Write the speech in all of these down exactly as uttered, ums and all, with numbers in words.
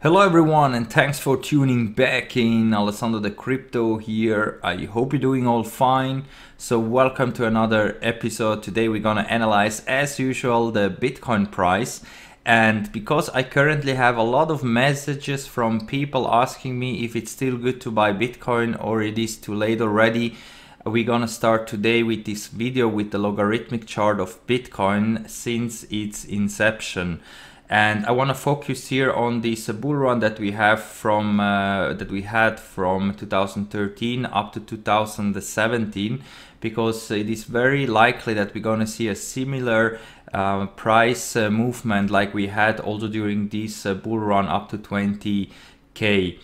Hello everyone, and thanks for tuning back in. Alessandro De Crypto here. I hope you're doing all fine. So welcome to another episode. Today we're gonna analyze, as usual, the Bitcoin price. And because I currently have a lot of messages from people asking me if it's still good to buy Bitcoin or it is too late already, we're gonna start today with this video with the logarithmic chart of Bitcoin since its inception. And I want to focus here on this bull run that we have from uh, that we had from two thousand thirteen up to two thousand seventeen, because it is very likely that we're going to see a similar uh, price uh, movement like we had also during this uh, bull run up to twenty K.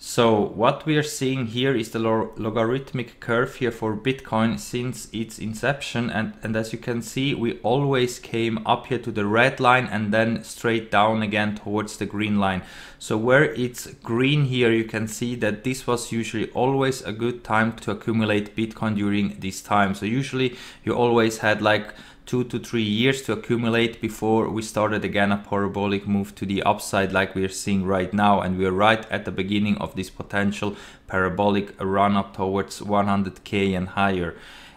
So what we are seeing here is the log logarithmic curve here for Bitcoin since its inception, and, and as you can see, we always came up here to the red line and then straight down again towards the green line. So where it's green here, you can see that this was usually always a good time to accumulate Bitcoin during this time. So usually you always had like two to three years to accumulate before we started again a parabolic move to the upside like we are seeing right now, and we are right at the beginning of this potential parabolic run up towards one hundred K and higher.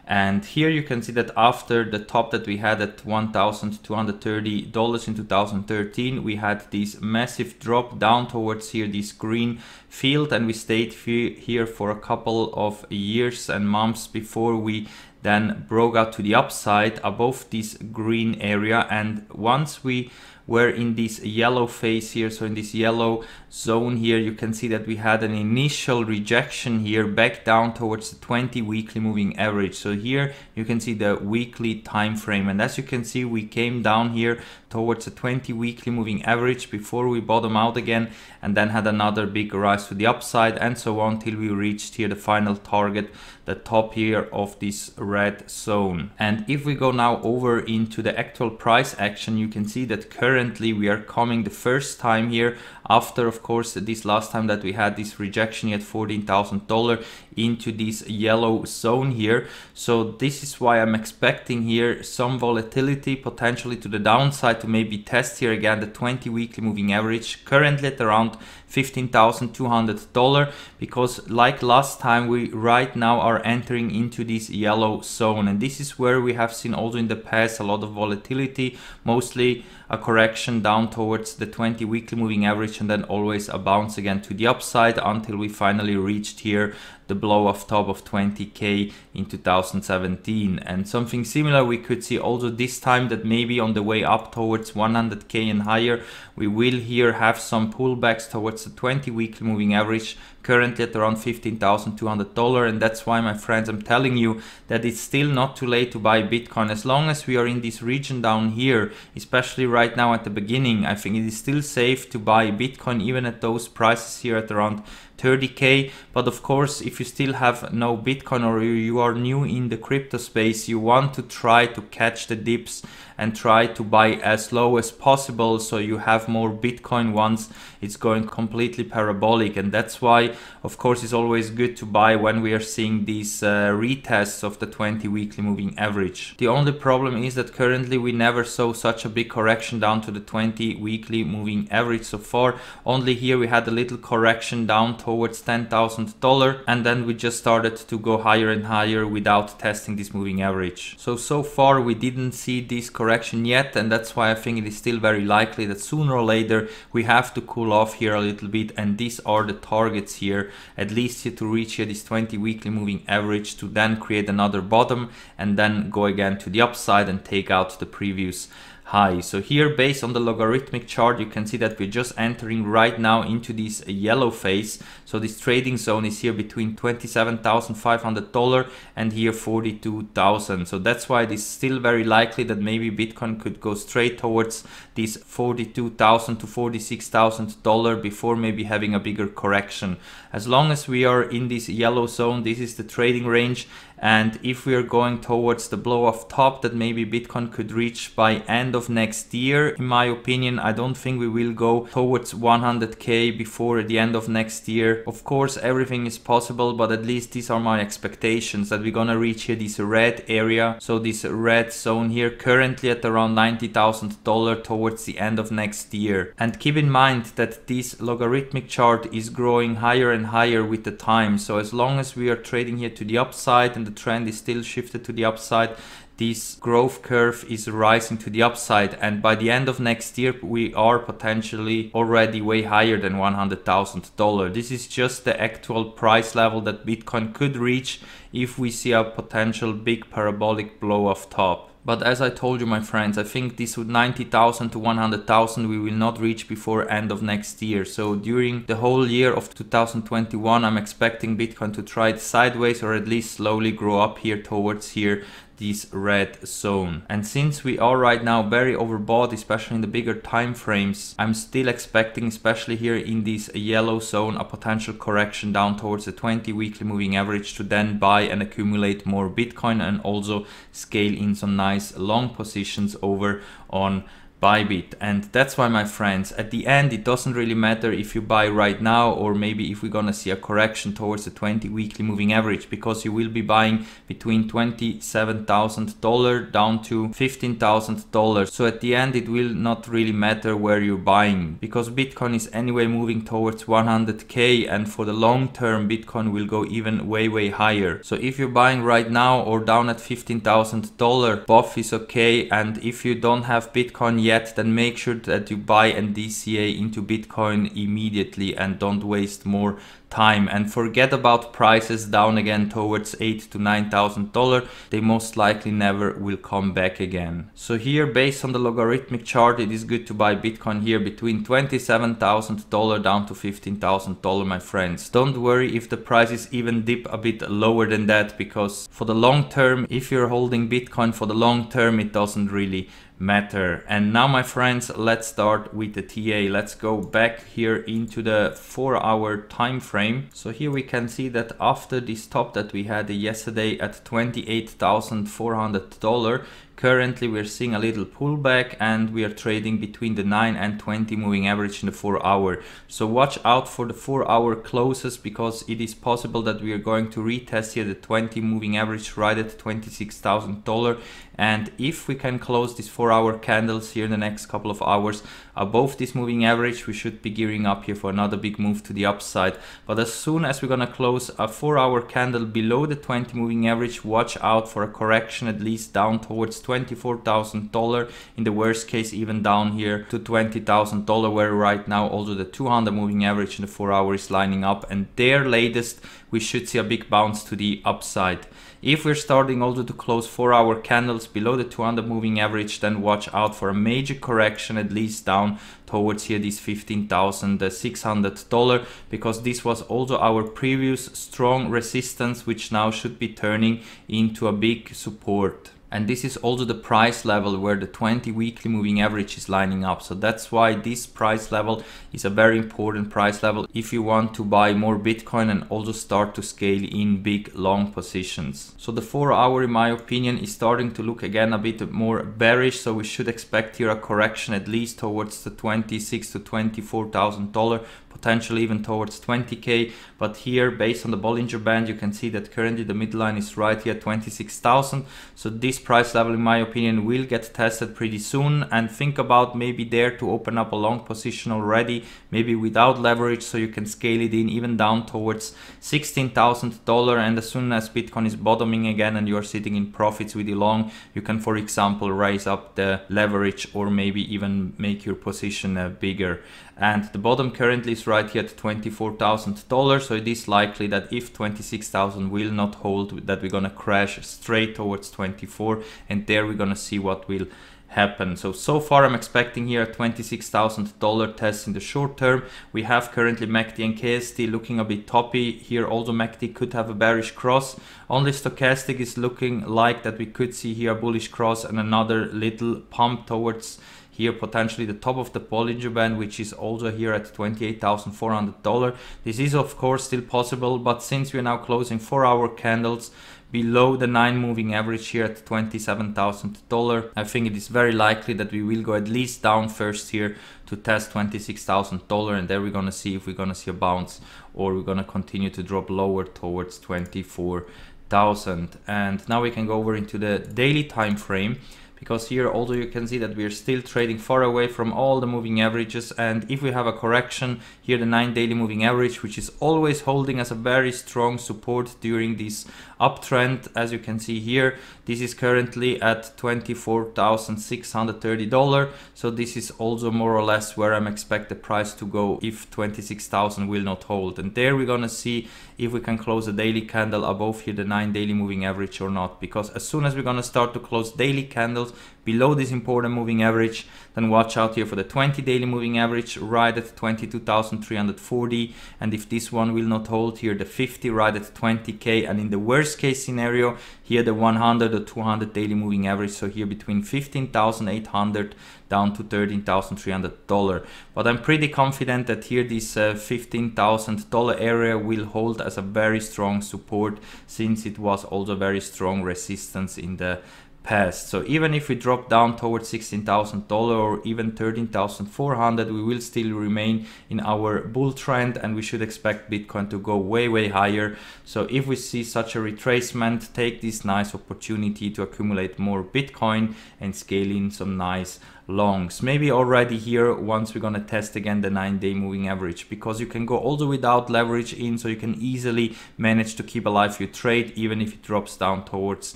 And here you can see that after the top that we had at one thousand two hundred thirty dollars in two thousand thirteen, we had this massive drop down towards here, this green field, and we stayed here for a couple of years and months before we then broke out to the upside above this green area. And once we were in this yellow phase here, so in this yellow zone here, you can see that we had an initial rejection here back down towards the twenty weekly moving average. So here you can see the weekly time frame, and as you can see, we came down here towards the twenty weekly moving average before we bottom out again, and then had another big rise to the upside and so on till we reached here the final target, the top here of this red zone. And if we go now over into the actual price action, you can see that currently we are coming the first time here after, of course, this last time that we had this rejection at fourteen thousand dollars into this yellow zone here. So this is why I'm expecting here some volatility potentially to the downside to maybe test here again the twenty weekly moving average currently at around fifteen thousand two hundred dollars, because like last time, we right now are entering into this yellow zone, and this is where we have seen also in the past a lot of volatility, mostly a correction down towards the twenty weekly moving average and then always a bounce again to the upside until we finally reached here the blow off top of twenty K in two thousand seventeen. And something similar we could see also this time, that maybe on the way up towards one hundred K and higher, we will here have some pullbacks towards the twenty weekly moving average currently at around fifteen thousand two hundred dollars. And that's why, my friends, I'm telling you that it's still not too late to buy Bitcoin. As long as we are in this region down here, especially right now at the beginning, I think it is still safe to buy Bitcoin even at those prices here at around thirty K. But of course, if you still have no Bitcoin or you are new in the crypto space, you want to try to catch the dips and try to buy as low as possible so you have more Bitcoin once it's going completely parabolic. And that's why, of course, it's always good to buy when we are seeing these uh, retests of the twenty weekly moving average. The only problem is that currently we never saw such a big correction down to the twenty weekly moving average so far. Only here we had a little correction down towards ten thousand dollars, and then we just started to go higher and higher without testing this moving average. So, so far we didn't see this correction yet, and that's why I think it is still very likely that sooner or later we have to cool off here a little bit, and these are the targets here, at least here to reach here this twenty weekly moving average to then create another bottom and then go again to the upside and take out the previous high. So here, based on the logarithmic chart, you can see that we're just entering right now into this yellow phase. So this trading zone is here between twenty-seven thousand five hundred dollars and here forty-two thousand dollars. So that's why it is still very likely that maybe Bitcoin could go straight towards this forty-two thousand dollars to forty-six thousand dollars before maybe having a bigger correction. As long as we are in this yellow zone, this is the trading range, And if we are going towards the blow off top that maybe Bitcoin could reach by end of next year, in my opinion, I don't think we will go towards one hundred K before the end of next year. Of course, everything is possible, but at least these are my expectations, that we're gonna reach here this red area. So this red zone here currently at around ninety thousand dollars towards the end of next year. And keep in mind that this logarithmic chart is growing higher and higher with the time. So as long as we are trading here to the upside and the trend is still shifted to the upside, this growth curve is rising to the upside, and by the end of next year we are potentially already way higher than one hundred thousand dollars. This is just the actual price level that Bitcoin could reach if we see a potential big parabolic blow off top. But as I told you, my friends, I think this with ninety thousand to one hundred thousand we will not reach before end of next year. So during the whole year of two thousand twenty-one, I'm expecting Bitcoin to try it sideways or at least slowly grow up here towards here, this red zone. And since we are right now very overbought, especially in the bigger time frames, I'm still expecting, especially here in this yellow zone, a potential correction down towards the twenty weekly moving average to then buy and accumulate more Bitcoin and also scale in some nice long positions over on Bybit. And that's why, my friends, at the end it doesn't really matter if you buy right now or maybe if we're gonna see a correction towards the twenty weekly moving average, because you will be buying between twenty-seven thousand dollars down to fifteen thousand dollars. So at the end it will not really matter where you're buying, because Bitcoin is anyway moving towards one hundred K, and for the long term Bitcoin will go even way way higher. So if you're buying right now or down at fifteen thousand dollars, both is okay. And if you don't have Bitcoin yet, Yet, then make sure that you buy and D C A into Bitcoin immediately and don't waste more time, and forget about prices down again towards eight to nine thousand dollars. They most likely never will come back again. So here, based on the logarithmic chart, it is good to buy Bitcoin here between twenty-seven thousand dollars down to fifteen thousand dollars, my friends. Don't worry if the prices even dip a bit lower than that, because for the long term, if you're holding Bitcoin for the long term, it doesn't really matter. And now, my friends, let's start with the T A. Let's go back here into the four hour time frame. So here we can see that after this top that we had yesterday at twenty-eight thousand four hundred dollars, currently we're seeing a little pullback and we are trading between the nine and twenty moving average in the four hour. So watch out for the four hour closes, because it is possible that we are going to retest here the twenty moving average right at twenty-six thousand dollars. And if we can close these four hour candles here in the next couple of hours above this moving average, we should be gearing up here for another big move to the upside. But as soon as we're gonna close a four hour candle below the twenty moving average, watch out for a correction at least down towards twenty-four thousand dollars, in the worst case even down here to twenty thousand dollars, where right now also the two hundred moving average in the four hour is lining up, and there latest we should see a big bounce to the upside. If we're starting also to close four hour candles below the two hundred moving average, then watch out for a major correction at least down towards here this fifteen thousand six hundred dollars, because this was also our previous strong resistance, which now should be turning into a big support. And this is also the price level where the twenty weekly moving average is lining up. So that's why this price level is a very important price level if you want to buy more Bitcoin and also start to scale in big long positions. So the four hour, in my opinion, is starting to look again a bit more bearish. So we should expect here a correction at least towards the twenty-six to twenty-four thousand dollars, potentially even towards twenty K. But here, based on the Bollinger Band, you can see that currently the midline is right here at twenty-six thousand. So this price level, in my opinion, will get tested pretty soon, and think about maybe there to open up a long position already, maybe without leverage, so you can scale it in even down towards sixteen thousand dollars. And as soon as Bitcoin is bottoming again and you're sitting in profits with the long, you can, for example, raise up the leverage or maybe even make your position uh, bigger. And the bottom currently is right here at twenty-four thousand dollars, so it is likely that if twenty-six thousand dollars will not hold, that we're gonna crash straight towards twenty-four, and there we're gonna see what will happen. So, so far I'm expecting here a twenty-six thousand dollars test in the short term. We have currently M A C D and K S D looking a bit toppy. Here also M A C D could have a bearish cross. Only stochastic is looking like that we could see here a bullish cross and another little pump towards here potentially the top of the Bollinger Band, which is also here at twenty-eight thousand four hundred dollars. This is of course still possible, but since we're now closing four hour candles below the nine moving average here at twenty-seven thousand dollars. I think it is very likely that we will go at least down first here to test twenty-six thousand dollars, and there we're gonna see if we're gonna see a bounce or we're gonna continue to drop lower towards twenty-four thousand. And now we can go over into the daily time frame, because here, although you can see that we are still trading far away from all the moving averages, and if we have a correction here, the nine daily moving average, which is always holding as a very strong support during this uptrend, as you can see here, this is currently at twenty-four thousand six hundred thirty dollars. So this is also more or less where I'm expect the price to go if twenty-six thousand will not hold. And there we're gonna see if we can close a daily candle above here the nine daily moving average or not, because as soon as we're gonna start to close daily candles below this important moving average, then watch out here for the twenty daily moving average right at twenty-two thousand three hundred forty, and if this one will not hold here, the fifty right at twenty K, and in the worst case scenario here the one hundred or two hundred daily moving average, so here between fifteen thousand eight hundred down to thirteen thousand three hundred dollars. But I'm pretty confident that here this uh, fifteen thousand dollar area will hold as a very strong support, since it was also very strong resistance in the past. So even if we drop down towards sixteen thousand dollars or even thirteen thousand four hundred, we will still remain in our bull trend, and we should expect Bitcoin to go way way higher. So if we see such a retracement, take this nice opportunity to accumulate more Bitcoin and scale in some nice longs, maybe already here once we're gonna test again the nine day moving average, because you can go also without leverage in, so you can easily manage to keep alive your trade even if it drops down towards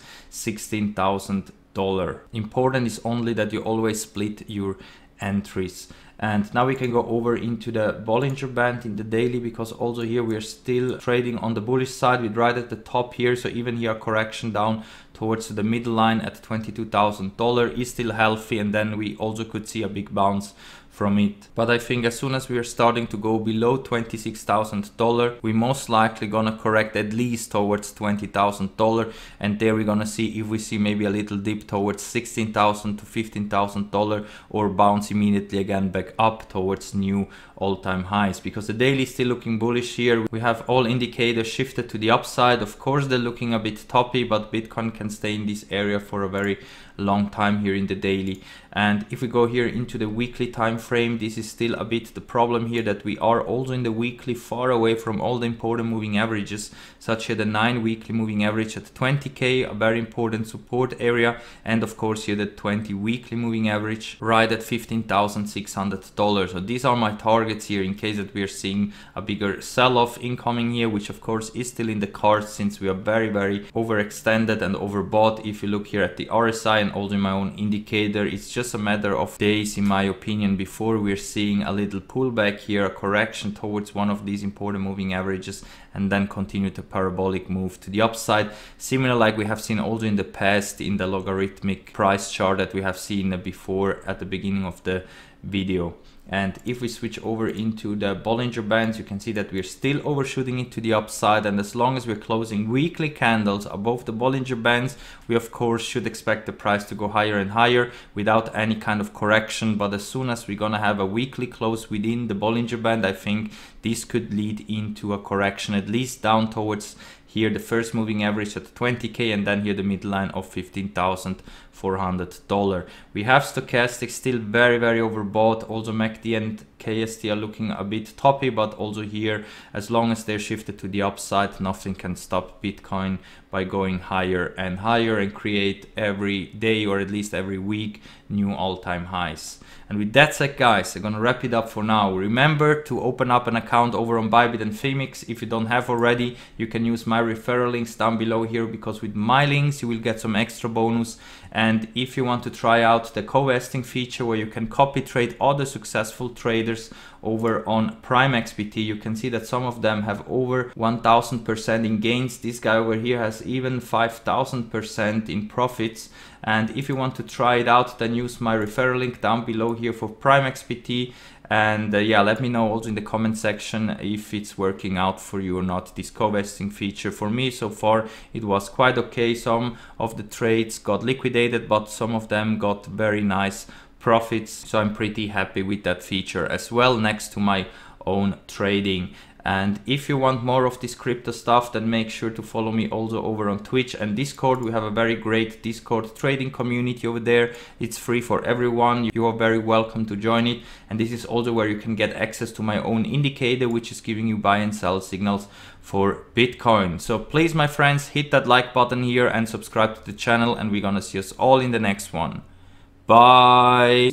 sixteen thousand dollars. Important is only that you always split your entries. And now we can go over into the Bollinger Band in the daily, because also here we are still trading on the bullish side. We're right at the top here, so even here correction down towards the middle line at twenty-two thousand dollars is still healthy, and then we also could see a big bounce from it. But I think as soon as we are starting to go below twenty-six thousand dollars, we most likely gonna correct at least towards twenty thousand dollars, and there we're gonna see if we see maybe a little dip towards sixteen thousand dollars to fifteen thousand dollars, or bounce immediately again back up towards new all-time highs, because the daily is still looking bullish here. We have all indicators shifted to the upside. Of course they're looking a bit toppy, but Bitcoin can stay in this area for a very long time here in the daily. And if we go here into the weekly time frame, this is still a bit the problem here, that we are also in the weekly far away from all the important moving averages, such as the nine weekly moving average at twenty K, a very important support area, and of course here the twenty weekly moving average right at fifteen thousand six hundred dollars. So these are my targets here in case that we are seeing a bigger sell-off incoming here, which of course is still in the cards, since we are very very overextended and overbought. If you look here at the R S I and also my own indicator, it's just a matter of days in my opinion before we're seeing a little pullback here, a correction towards one of these important moving averages, and then continue the parabolic move to the upside, similar like we have seen also in the past in the logarithmic price chart that we have seen before at the beginning of the video. And if we switch over into the Bollinger Bands, you can see that we're still overshooting it to the upside, and as long as we're closing weekly candles above the Bollinger Bands, we of course should expect the price to go higher and higher without any kind of correction. But as soon as we're gonna have a weekly close within the Bollinger Band, I think this could lead into a correction, at least down towards here the first moving average at twenty K, and then here the midline of fifteen thousand four hundred dollars. We have stochastic still very very overbought, also M A C D and K S T are looking a bit toppy, but also here as long as they're shifted to the upside, nothing can stop Bitcoin by going higher and higher and create every day or at least every week new all-time highs. And with that said guys, I'm gonna wrap it up for now. Remember to open up an account over on Bybit and Phemex if you don't have already. You can use my referral links down below here, because with my links you will get some extra bonus. And if you want to try out the co-vesting feature where you can copy trade other successful traders over on PrimeXBT, you can see that some of them have over one thousand percent in gains. This guy over here has even five thousand percent in profits. And if you want to try it out, then use my referral link down below here for PrimeXBT. And uh, yeah, let me know also in the comment section if it's working out for you or not, this co-vesting feature. For me so far it was quite okay. Some of the trades got liquidated, but some of them got very nice profits, so I'm pretty happy with that feature as well, next to my own trading. And if you want more of this crypto stuff, then make sure to follow me also over on Twitch and Discord. We have a very great Discord trading community over there. It's free for everyone. You are very welcome to join it. And this is also where you can get access to my own indicator, which is giving you buy and sell signals for Bitcoin. So please, my friends, hit that like button here and subscribe to the channel. And we're gonna see us all in the next one. Bye.